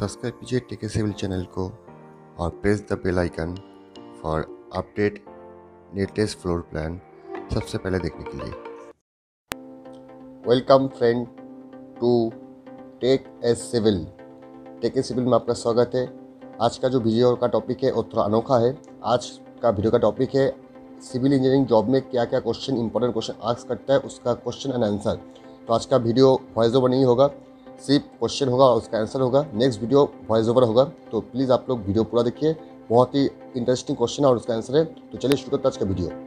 Subscribe कीजिए टेके civil channel को और press the bell icon for update latest floor plan सबसे पहले देखने के लिए। वेलकम फ्रेंड टू टेके सिविल में आपका स्वागत है। आज का जो वीडियो का टॉपिक है वो थोड़ा अनोखा है। आज का वीडियो का टॉपिक है सिविल इंजीनियरिंग जॉब में क्या क्या क्वेश्चन इंपॉर्टेंट क्वेश्चन आस्क करता है, उसका क्वेश्चन एंड आंसर। तो आज का वीडियो वॉइस ओवर नहीं होगा, सिर्फ क्वेश्चन होगा और उसका आंसर होगा। नेक्स्ट वीडियो वॉइस ओवर होगा, तो प्लीज़ आप लोग वीडियो पूरा देखिए। बहुत ही इंटरेस्टिंग क्वेश्चन है और उसका आंसर है। तो चलिए शुरू करते हैं आज का वीडियो।